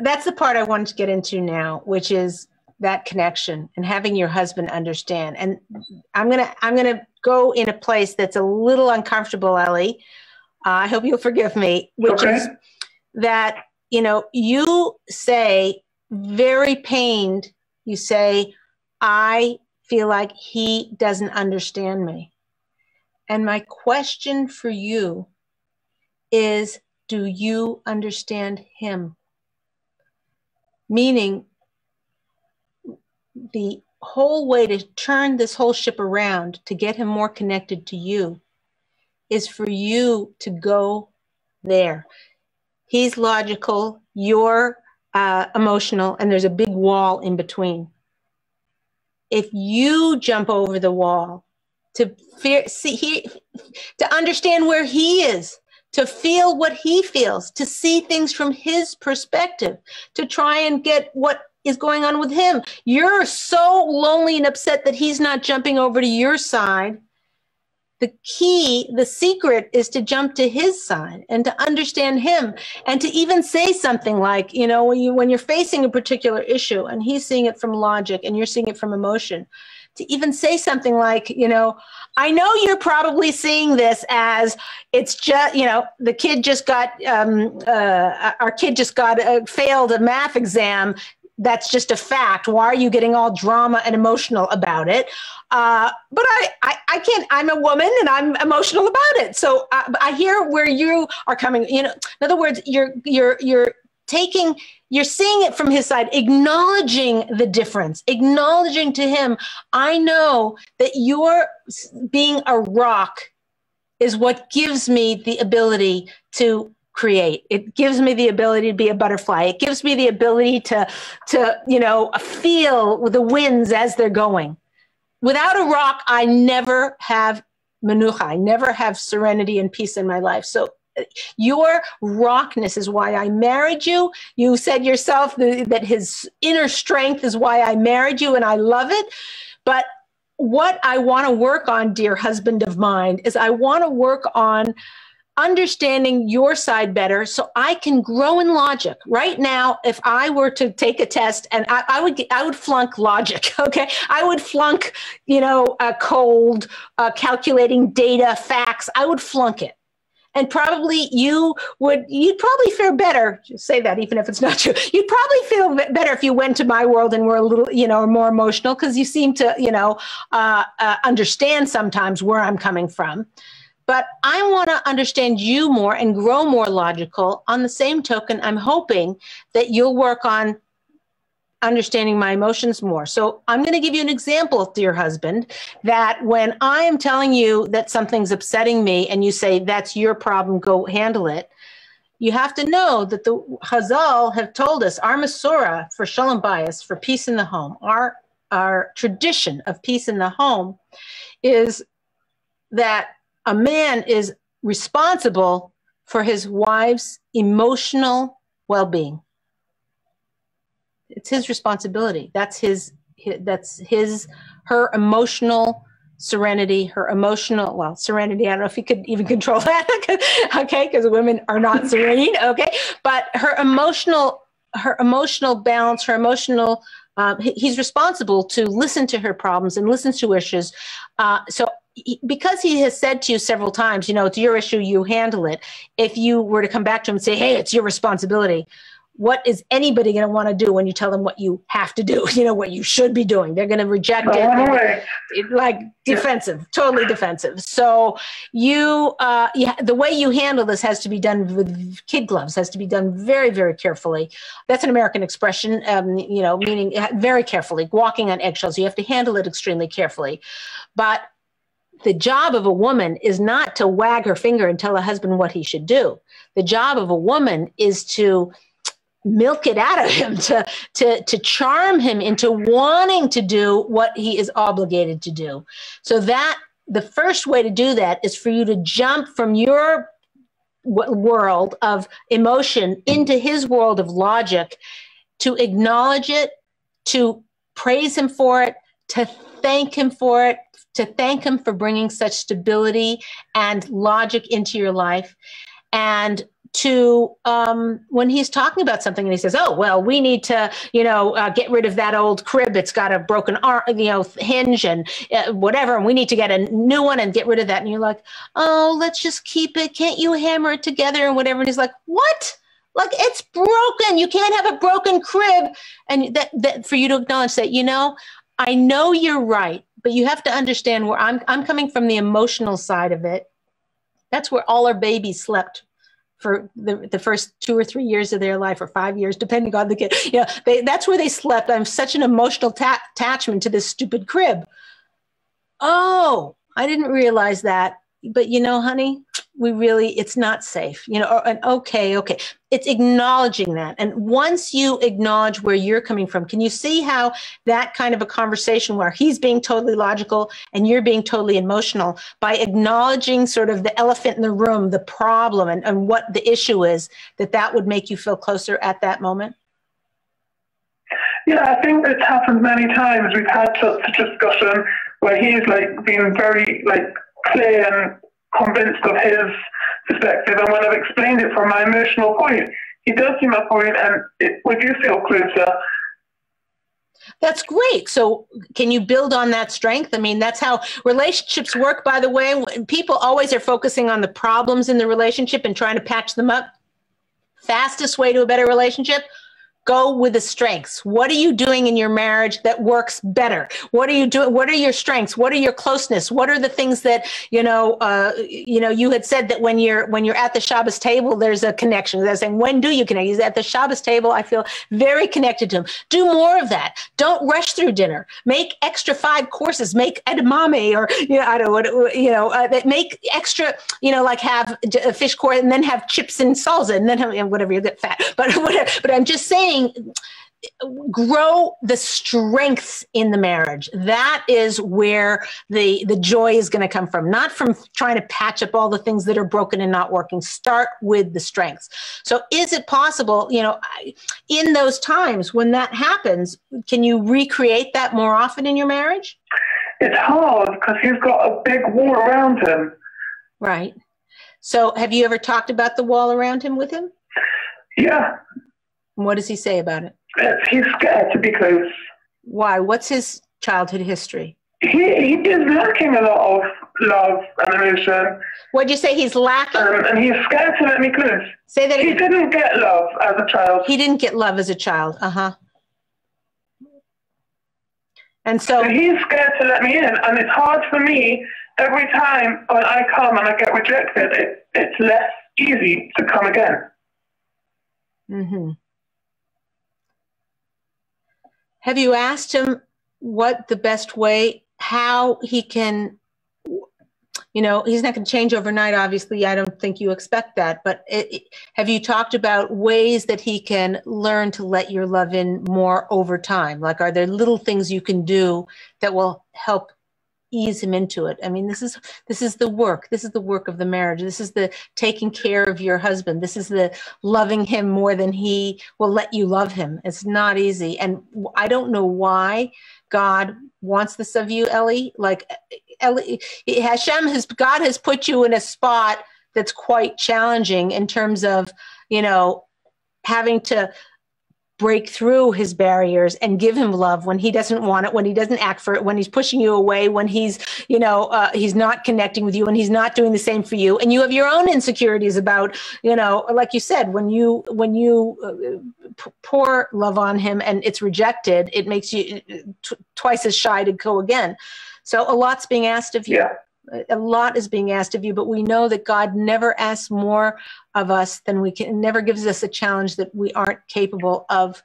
that's the part I wanted to get into now, which is that connection and having your husband understand. And I'm going to, I'm going to go in a place that's a little uncomfortable, Ellie. Uh, I hope you'll forgive me, which okay. is that, you know, you say very pained, you say, I feel like he doesn't understand me. And my question for you is, do you understand him? Meaning, the whole way to turn this whole ship around to get him more connected to you is for you to go there. He's logical, you're uh, emotional, and there's a big wall in between. If you jump over the wall to fear, see, he, to understand where he is, to feel what he feels, to see things from his perspective, to try and get what is going on with him. You're so lonely and upset that he's not jumping over to your side. The key, the secret is to jump to his side and to understand him and to even say something like, you know, when, you, when you're facing a particular issue and he's seeing it from logic and you're seeing it from emotion, to even say something like, you know, I know you're probably seeing this as it's just, you know, the kid just got, um, uh, our kid just got uh, failed a math exam. That's just a fact. Why are you getting all drama and emotional about it? Uh, but I, I, I can't, I'm a woman and I'm emotional about it. So I, I hear where you are coming, you know, in other words, you're, you're, you're taking, you're seeing it from his side, acknowledging the difference, acknowledging to him, I know that your being a rock is what gives me the ability to create. It gives me the ability to be a butterfly. It gives me the ability to, to, you know, feel the winds as they're going. Without a rock, I never have menucha. I never have serenity and peace in my life. So your rockness is why I married you. You said yourself that his inner strength is why I married you, and I love it. But what I want to work on, dear husband of mine, is I want to work on understanding your side better so I can grow in logic. Right now, if I were to take a test and I, I would, I would flunk logic. Okay. I would flunk, you know, a cold, uh, calculating data, facts. I would flunk it. And probably you would, you'd probably fare better. Just say that even if it's not true, you'd probably feel better if you went to my world and were a little, you know, more emotional because you seem to, you know, uh, uh, understand sometimes where I'm coming from. But I want to understand you more and grow more logical. On the same token, I'm hoping that you'll work on understanding my emotions more. So I'm going to give you an example, dear husband, that when I am telling you that something's upsetting me and you say, that's your problem, go handle it. You have to know that the Hazal have told us, our Masora for Shalom Bayis, for peace in the home, our, our tradition of peace in the home is that a man is responsible for his wife's emotional well-being. It's his responsibility. That's his, his that's his, her emotional serenity, her emotional, well, serenity, I don't know if you could even control that, okay, because women are not serene, okay, but her emotional, her emotional balance, her emotional, um, he's responsible to listen to her problems and listen to issues. Uh, so he, because he has said to you several times, you know, it's your issue, you handle it. If you were to come back to him and say, hey, it's your responsibility, what is anybody going to want to do when you tell them what you have to do, you know, what you should be doing? They're going to reject it, gonna, it like defensive, totally defensive. So you, uh, yeah, the way you handle this has to be done with kid gloves, has to be done very, very carefully. That's an American expression, um, you know, meaning very carefully, walking on eggshells. You have to handle it extremely carefully. But the job of a woman is not to wag her finger and tell her husband what he should do. The job of a woman is to milk it out of him, to, to, to charm him into wanting to do what he is obligated to do. So that the first way to do that is for you to jump from your world of emotion into his world of logic, to acknowledge it, to praise him for it, to thank him for it, to thank him for bringing such stability and logic into your life. And to um, when he's talking about something and he says, oh, well, we need to, you know, uh, get rid of that old crib. It's got a broken arm, you know, hinge and uh, whatever. And we need to get a new one and get rid of that. And you're like, oh, let's just keep it. Can't you hammer it together and whatever? And he's like, what? Like, it's broken. You can't have a broken crib. And that, that for you to acknowledge that, you know, I know you're right, but you have to understand where I'm, I'm coming from the emotional side of it. That's where all our babies slept for the, the first two or three years of their life, or five years, depending on the kid. You know, they, that's where they slept. I'm such an emotional ta- attachment to this stupid crib. Oh, I didn't realize that. But you know, honey, we really, it's not safe. You know, or, and okay, okay. It's acknowledging that. And once you acknowledge where you're coming from, can you see how that kind of a conversation where he's being totally logical and you're being totally emotional, by acknowledging sort of the elephant in the room, the problem and, and what the issue is, that that would make you feel closer at that moment? Yeah, I think it's happened many times. We've had such a discussion where he's like being very like clear and convinced of his perspective, and when I've explained it from my emotional point, he does see my point, and it, we do feel closer. That's great. So can you build on that strength? I mean, that's how relationships work, by the way. People always are focusing on the problems in the relationship and trying to patch them up. Fastest way to a better relationship, go with the strengths. What are you doing in your marriage that works better? What are you doing? What are your strengths? What are your closeness? What are the things that, you know, uh, you know, you had said that when you're, when you're at the Shabbos table, there's a connection. They're saying, when do you connect? He's at the Shabbos table. I feel very connected to him. Do more of that. Don't rush through dinner. Make extra five courses, make edamame, or, you know, I don't know what, you know, uh, make extra, you know, like have a fish course and then have chips and salsa and then have, whatever, you get fat, but whatever. But I'm just saying, grow the strengths in the marriage. That is where the, the joy is going to come from, not from trying to patch up all the things that are broken and not working. Start with the strengths. So is it possible, you know, in those times when that happens, can you recreate that more often in your marriage? It's hard because he's got a big wall around him. Right. So have you ever talked about the wall around him with him? Yeah. What does he say about it? He's scared to be close. Why? What's his childhood history? He he is lacking a lot of love and emotion. What'd you say he's lacking? Um, and he's scared to let me close. Say that again. He didn't get love as a child. He didn't get love as a child. Uh huh. And so, so he's scared to let me in, and it's hard for me. Every time when I come and I get rejected, it it's less easy to come again. Mm-hmm. Have you asked him what the best way, how he can, you know, he's not going to change overnight, obviously. I don't think you expect that. But it, it, have you talked about ways that he can learn to let your love in more over time? Like, are there little things you can do that will help ease him into it? I mean, this is this is the work. This is the work of the marriage. This is the taking care of your husband. This is the loving him more than he will let you love him. It's not easy. And I don't know why God wants this of you, Ellie. Like, Hashem has, God has put you in a spot that's quite challenging in terms of, you know, having to break through his barriers and give him love when he doesn't want it, when he doesn't act for it, when he's pushing you away, when he's, you know, uh, he's not connecting with you and he's not doing the same for you. And you have your own insecurities about, you know, like you said, when you, when you uh, p- pour love on him and it's rejected, it makes you t- twice as shy to go again. So a lot's being asked of you. Yeah. A lot is being asked of you, but we know that God never asks more of us than we can, never gives us a challenge that we aren't capable of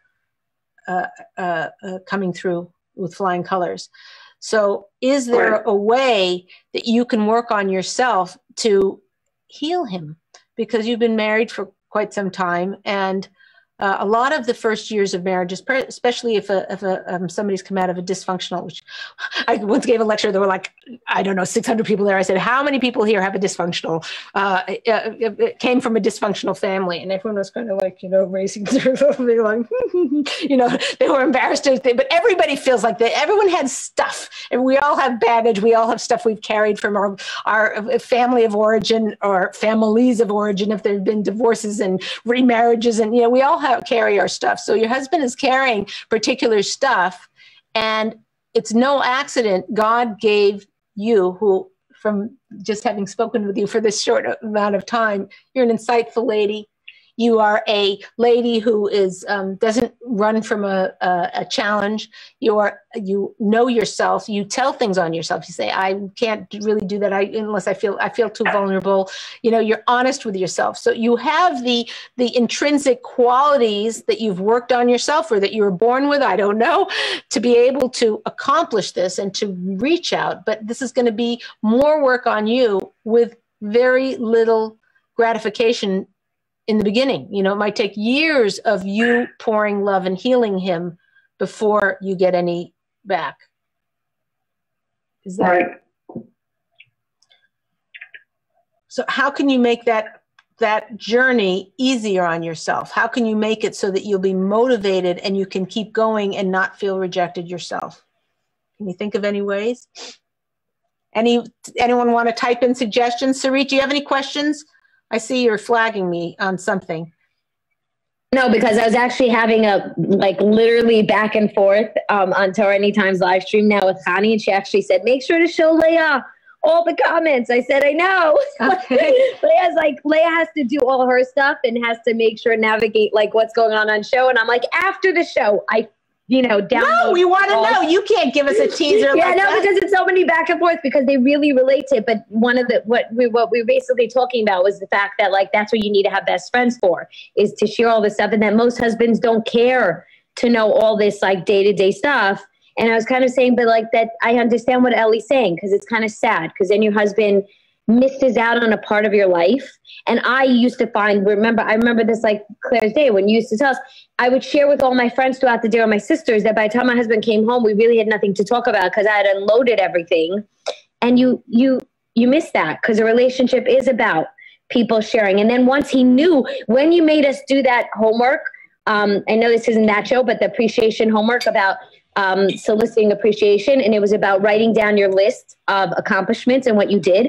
uh, uh, uh, coming through with flying colors. So is there right. a way that you can work on yourself to heal him? Because you've been married for quite some time, and Uh, a lot of the first years of marriage, especially if a, if a, um, somebody's come out of a dysfunctional, which I once gave a lecture, there were like, I don't know, six hundred people there. I said, how many people here have a dysfunctional, uh, it, it came from a dysfunctional family? And everyone was kind of like, you know, racing through the, like, you know, they were embarrassed. But everybody feels like that. Everyone had stuff, and we all have baggage. We all have stuff we've carried from our, our family of origin or families of origin. If there've been divorces and remarriages, and, you know, we all have carry our stuff. So your husband is carrying particular stuff, and it's no accident God gave you, who from just having spoken with you for this short amount of time, you're an insightful lady. You are a lady who is um, doesn't run from a, a, a challenge. You are, you know yourself. You tell things on yourself. You say, I can't really do that I, unless I feel I feel too vulnerable. You know, you're honest with yourself. So you have the the intrinsic qualities that you've worked on yourself, or that you were born with, I don't know, to be able to accomplish this and to reach out. But this is going to be more work on you with very little gratification in the beginning. You know, it might take years of you pouring love and healing him before you get any back. Is that right? So how can you make that, that journey easier on yourself? How can you make it so that you'll be motivated and you can keep going and not feel rejected yourself? Can you think of any ways? Any, anyone want to type in suggestions? Sarit, do you have any questions? I see you're flagging me on something. No, because I was actually having a, like, literally back and forth um, on Torah Anytime's live stream now with Hani, and she actually said, make sure to show Leah all the comments. I said, I know. Okay. Leah's like, Leah has to do all her stuff and has to make sure, navigate, like, what's going on on show. And I'm like, after the show, I, you know, down. No, we want to know. You can't give us a teaser. Yeah, like no, that. Because it's so many back and forth, because they really relate to it. But one of the, what we, what we were basically talking about was the fact that, like, that's what you need to have best friends for, is to share all this stuff. And that most husbands don't care to know all this, like, day-to-day stuff. And I was kind of saying, but like that, I understand what Ellie's saying, because it's kind of sad, because then your husband misses out on a part of your life. And I used to find, remember, I remember this like Claire's day when you used to tell us, I would share with all my friends throughout the day, or my sisters, that by the time my husband came home, we really had nothing to talk about, because I had unloaded everything. And you, you, you miss that, because a relationship is about people sharing. And then once he knew, when you made us do that homework, um, I know this isn't that show, but the appreciation homework about Um, soliciting appreciation, and it was about writing down your list of accomplishments and what you did.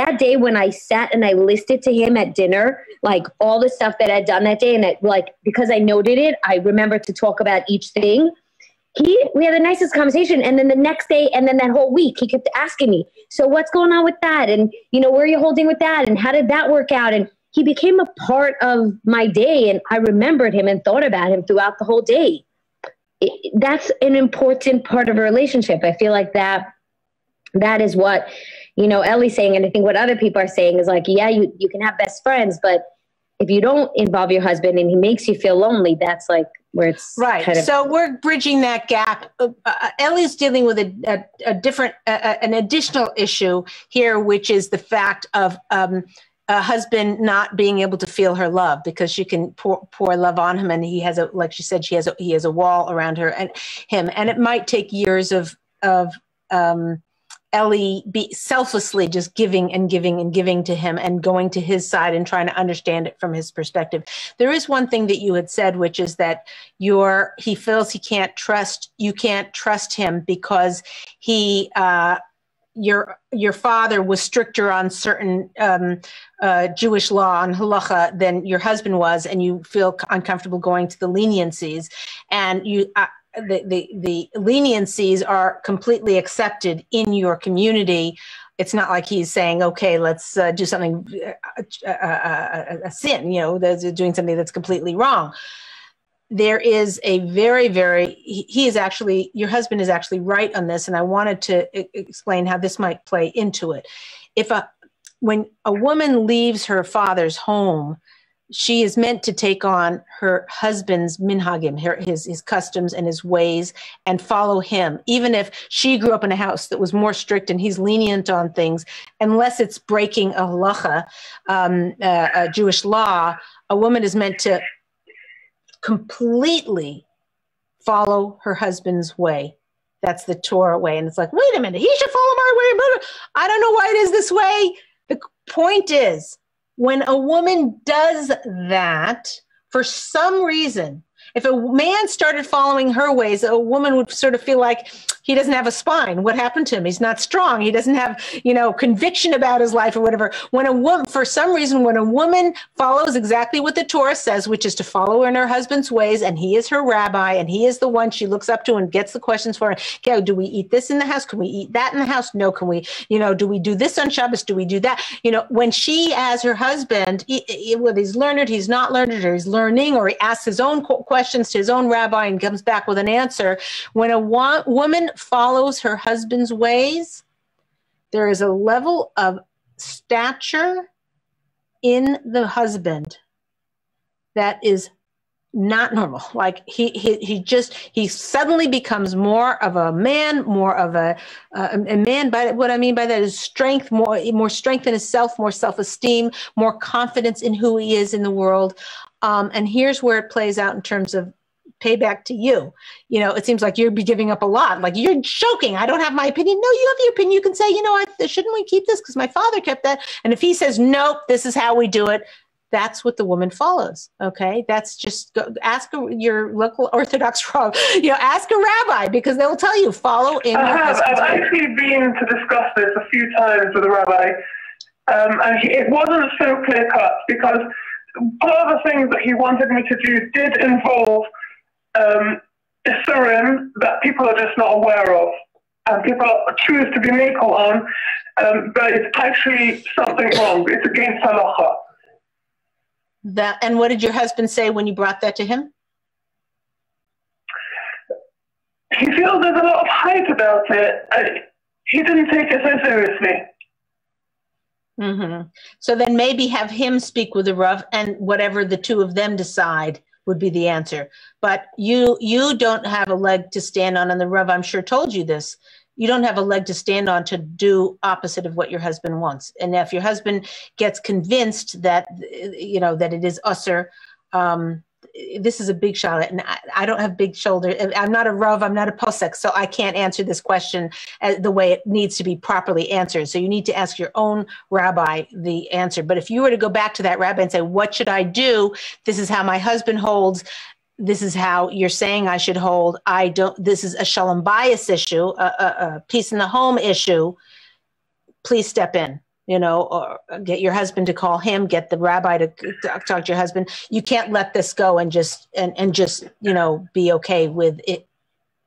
That day when I sat and I listed to him at dinner, like all the stuff that I'd done that day, and it, like, because I noted it, I remembered to talk about each thing. He, we had the nicest conversation, and then the next day, and then that whole week, he kept asking me, so what's going on with that? And, you know, where are you holding with that? And how did that work out? And he became a part of my day, and I remembered him and thought about him throughout the whole day. That's an important part of a relationship. I feel like that, that is what, you know, Ellie's saying. And I think what other people are saying is like, yeah, you, you can have best friends, but if you don't involve your husband and he makes you feel lonely, that's like where it's right. Kind of- so we're bridging that gap. Uh, uh, Ellie's dealing with a, a, a different, uh, an additional issue here, which is the fact of, um, a husband not being able to feel her love, because she can pour, pour love on him, and he has a, like she said, she has a, he has a wall around her and him, and it might take years of of um, Ellie be selflessly just giving and giving and giving to him, and going to his side and trying to understand it from his perspective. There is one thing that you had said, which is that your he feels he can't trust you can't trust him because he. Uh, your your father was stricter on certain um, uh, Jewish law on halacha than your husband was, and you feel uncomfortable going to the leniencies, and you uh, the, the the leniencies are completely accepted in your community. It's not like he's saying, okay, let's uh, do something, uh, uh, a sin, you know, that's doing something that's completely wrong. There is a very, very, he is actually, your husband is actually right on this. And I wanted to explain how this might play into it. If a, when a woman leaves her father's home, she is meant to take on her husband's minhagim, his, his customs and his ways, and follow him. Even if she grew up in a house that was more strict and he's lenient on things, unless it's breaking a halacha, um, uh, a Jewish law, a woman is meant to completely follow her husband's way. That's the Torah way. And it's like, wait a minute, he should follow my way. I don't know why it is this way. The point is, when a woman does that, for some reason, if a man started following her ways, a woman would sort of feel like he doesn't have a spine. What happened to him? He's not strong. He doesn't have, you know, conviction about his life or whatever. When a woman, for some reason, when a woman follows exactly what the Torah says, which is to follow in her husband's ways, and he is her rabbi, and he is the one she looks up to and gets the questions for her. Okay, do we eat this in the house? Can we eat that in the house? No. Can we, you know, do we do this on Shabbos? Do we do that? You know, when she, as her husband, he, he, whether he's learned, he's not learned, or he's learning, or he asks his own questions to his own rabbi and comes back with an answer. When a wo- woman follows her husband's ways, there is a level of stature in the husband that is not normal. Like he, he, he just, he suddenly becomes more of a man, more of a, uh, a man. By what I mean by that is strength, more, more strength in himself, more self-esteem, more confidence in who he is in the world. Um, and here's where it plays out in terms of payback to you. You know, it seems like you'd be giving up a lot. Like, you're joking. I don't have my opinion. No, you have your opinion. You can say, you know, I, shouldn't we keep this? Because my father kept that. And if he says, nope, this is how we do it, that's what the woman follows. Okay. That's just go, ask a, your local Orthodox Rav, you know, ask a rabbi, because they will tell you, follow in. I have. I've actually been to discuss this a few times with a rabbi. Um, and he, it wasn't so clear cut, because part of the things that he wanted me to do did involve um, Isurim that people are just not aware of, and people choose to be makel on, um, but it's actually something wrong. It's against halacha. That, and what did your husband say when you brought that to him? He feels there's a lot of hype about it. I, he didn't take it so seriously. Mm-hmm. So then maybe have him speak with the Rav, and whatever the two of them decide would be the answer. But you you don't have a leg to stand on, and the Rav, I'm sure, told you this. You don't have a leg to stand on to do opposite of what your husband wants. And if your husband gets convinced that, you know, that it is usher, um, this is a big shot. And I, I don't have big shoulders. I'm not a Rav, I'm not a posek, so I can't answer this question as the way it needs to be properly answered. So you need to ask your own rabbi the answer. But if you were to go back to that rabbi and say, what should I do? This is how my husband holds. This is how you're saying I should hold. I don't, this is a Shalom Bayis issue, a, a, a peace in the home issue. Please step in, you know, or get your husband to call him, get the rabbi to talk to your husband. You can't let this go and just, and, and just, you know, be okay with it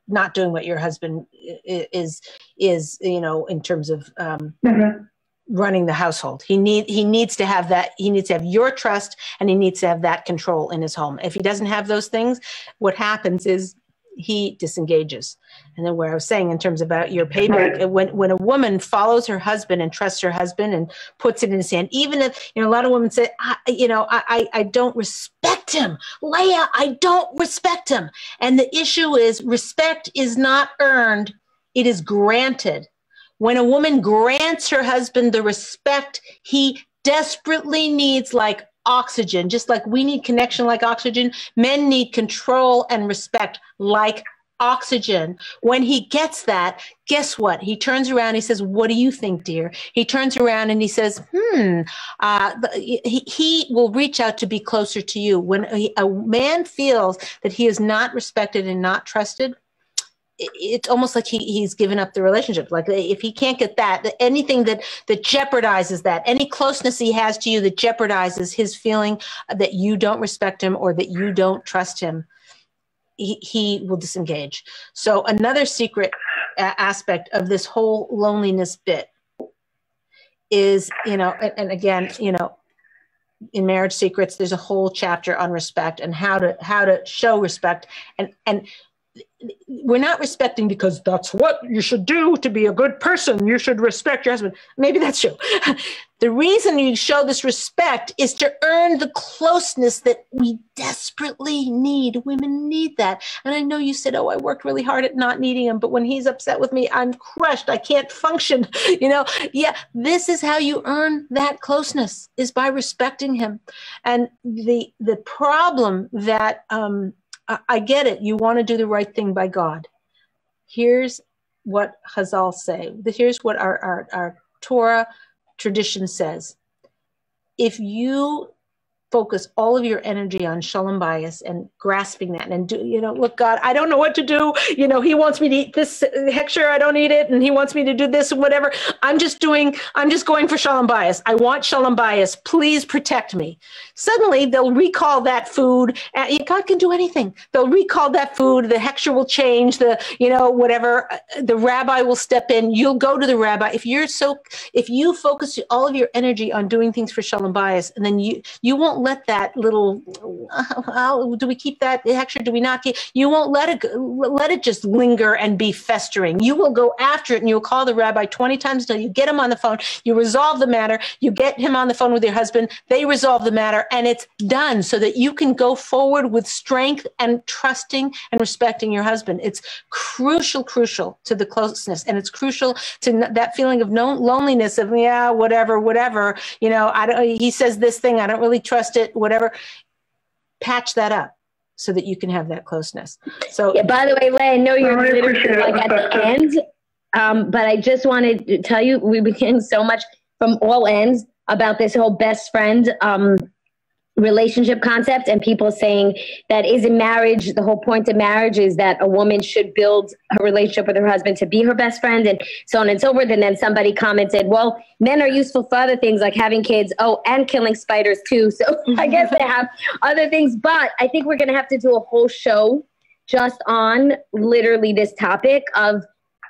not doing what your husband is, is, you know, in terms of, um, mm-hmm. running the household. He need he needs to have that. He needs to have your trust, and he needs to have that control in his home. If he doesn't have those things, what happens is he disengages. And then where I was saying in terms about your payback, when when a woman follows her husband and trusts her husband and puts it in his hand, even if, you know, a lot of women say, I, you know, I I don't respect him, Leah. I don't respect him. And the issue is, respect is not earned; it is granted. When a woman grants her husband the respect he desperately needs, like oxygen, just like we need connection like oxygen, men need control and respect like oxygen. When he gets that, guess what? He turns around, he says, what do you think, dear? He turns around and he says, hmm, uh, he, he will reach out to be closer to you. When a, a man feels that he is not respected and not trusted, it's almost like he, he's given up the relationship. Like if he can't get that, anything that, that jeopardizes that, any closeness he has to you that jeopardizes his feeling that you don't respect him or that you don't trust him, he, he will disengage. So another secret aspect of this whole loneliness bit is, you know, and, and again, you know, in Marriage Secrets, there's a whole chapter on respect and how to, how to show respect. And, and we're not respecting because that's what you should do to be a good person. You should respect your husband. Maybe that's true. The reason you show this respect is to earn the closeness that we desperately need. Women need that. And I know you said, oh, I worked really hard at not needing him, but when he's upset with me, I'm crushed. I can't function. You know, yeah, this is how you earn that closeness, is by respecting him. And the, the problem that, um, I get it. You want to do the right thing by God. Here's what Hazal say. Here's what our, our, our Torah tradition says. If you focus all of your energy on Shalom Bayis and grasping that and do, you know, look, God, I don't know what to do. You know, he wants me to eat this heksher, I don't eat it. And he wants me to do this and whatever. I'm just doing, I'm just going for Shalom Bayis. I want Shalom Bayis. Please protect me. Suddenly they'll recall that food. And God can do anything. They'll recall that food. The heksher will change the, you know, whatever. The rabbi will step in. You'll go to the rabbi. If you're so, if you focus all of your energy on doing things for Shalom Bayis, and then you, you won't let that little uh, do we keep that heksher, do we not keep, you won't let it let it just linger and be festering. You will go after it, and you'll call the rabbi twenty times until you get him on the phone. You resolve the matter, you get him on the phone with your husband, they resolve the matter, and it's done, so that you can go forward with strength and trusting and respecting your husband. It's crucial crucial to the closeness, and it's crucial to that feeling of no loneliness of, yeah, whatever whatever you know, I don't, he says this thing, I don't really trust it, whatever. Patch that up so that you can have that closeness. So yeah, by the way, Leah, I know you're I literally like at the end, um, but I just wanted to tell you, we begin so much from all ends about this whole best friend um, relationship concept, and people saying that isn't marriage, the whole point of marriage is that a woman should build her relationship with her husband to be her best friend, and so on and so forth. And then somebody commented, well, men are useful for other things like having kids, oh, and killing spiders too. So I guess they have other things, but I think we're going to have to do a whole show just on literally this topic of,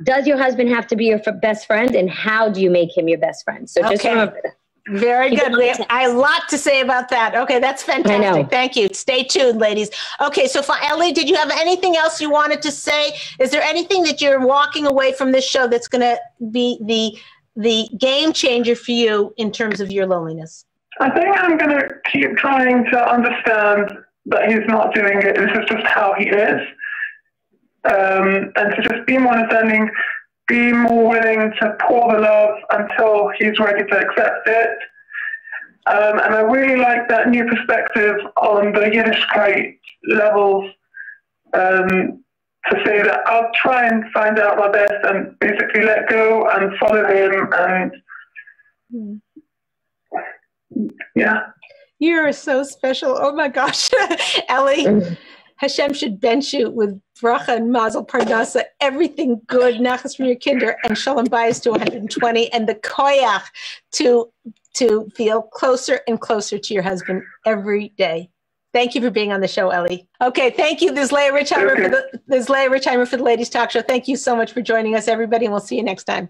does your husband have to be your best friend, and how do you make him your best friend? So just okay. remember that. Very good. We have a lot to say about that. Okay, that's fantastic. Thank you. Stay tuned, ladies. Okay, so Ellie, did you have anything else you wanted to say? Is there anything that you're walking away from this show that's going to be the the game changer for you in terms of your loneliness? I think I'm going to keep trying to understand that he's not doing it. This is just how he is. Um, and to just be more understanding, be more willing to pour the love until he's ready to accept it. Um, and I really like that new perspective on the Yiddishkeit levels, um, to say that I'll try and find out my best and basically let go and follow him. And yeah. You're so special. Oh my gosh, Ellie. Hashem should bench you with V'rachan and Mazal, Parnasse, everything good, nachas from your kinder, and Shalom Bayis to one hundred twenty, and the koyach to, to feel closer and closer to your husband every day. Thank you for being on the show, Ellie. Okay, thank you. This is Leah Richeimer for the, this is Leah Richeimer for the Ladies Talk Show. Thank you so much for joining us, everybody, and we'll see you next time.